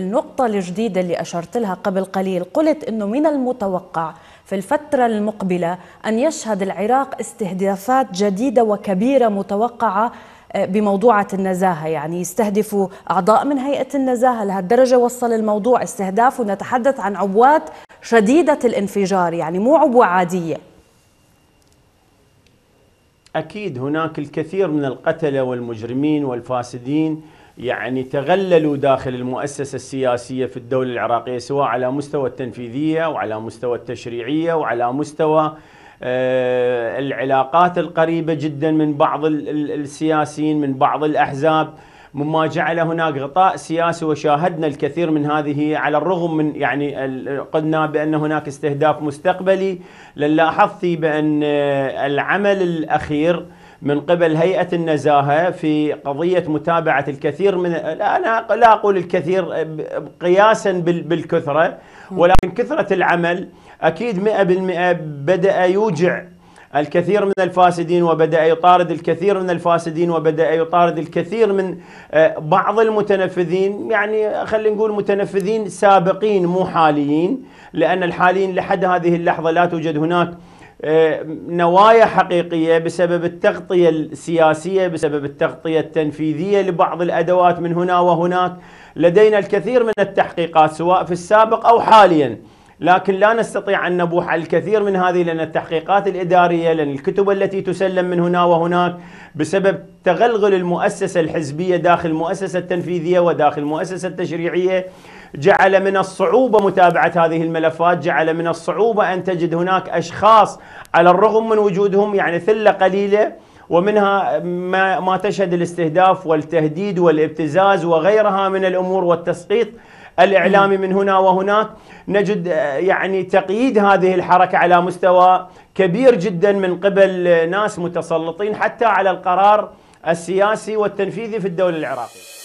النقطة الجديدة اللي أشرت لها قبل قليل، قلت أنه من المتوقع في الفترة المقبلة أن يشهد العراق استهدافات جديدة وكبيرة متوقعة بموضوعة النزاهة، يعني يستهدفوا أعضاء من هيئة النزاهة، لهالدرجة وصل الموضوع استهداف، ونتحدث عن عبوات شديدة الانفجار، يعني مو عبوة عادية. أكيد هناك الكثير من القتلة والمجرمين والفاسدين يعني تغللوا داخل المؤسسة السياسية في الدولة العراقية، سواء على مستوى التنفيذية وعلى مستوى التشريعية وعلى مستوى العلاقات القريبة جدا من بعض السياسيين من بعض الأحزاب، مما جعل هناك غطاء سياسي، وشاهدنا الكثير من هذه. على الرغم من يعني قلنا بأن هناك استهداف مستقبلي، لاحظت بأن العمل الأخير من قبل هيئة النزاهة في قضية متابعة الكثير من، أنا لا أقول الكثير قياسا بالكثرة، ولكن كثرة العمل أكيد 100% بدأ يوجع الكثير من الفاسدين، وبدأ يطارد الكثير من الفاسدين، وبدأ يطارد الكثير من بعض المتنفذين، يعني خلينا نقول متنفذين سابقين مو حاليين، لأن الحاليين لحد هذه اللحظة لا توجد هناك نوايا حقيقية بسبب التغطية السياسية، بسبب التغطية التنفيذية لبعض الأدوات من هنا وهناك. لدينا الكثير من التحقيقات سواء في السابق أو حاليا، لكن لا نستطيع أن نبوح على الكثير من هذه، لأن التحقيقات الإدارية، لأن الكتب التي تسلم من هنا وهناك بسبب تغلغل المؤسسة الحزبية داخل المؤسسة التنفيذية وداخل المؤسسة التشريعية، جعل من الصعوبة متابعة هذه الملفات، جعل من الصعوبة أن تجد هناك أشخاص على الرغم من وجودهم، يعني ثلة قليلة، ومنها ما تشهد الاستهداف والتهديد والابتزاز وغيرها من الأمور والتسقيط الإعلامي من هنا وهناك. نجد يعني تقييد هذه الحركة على مستوى كبير جدا من قبل ناس متسلطين حتى على القرار السياسي والتنفيذي في الدولة العراقية.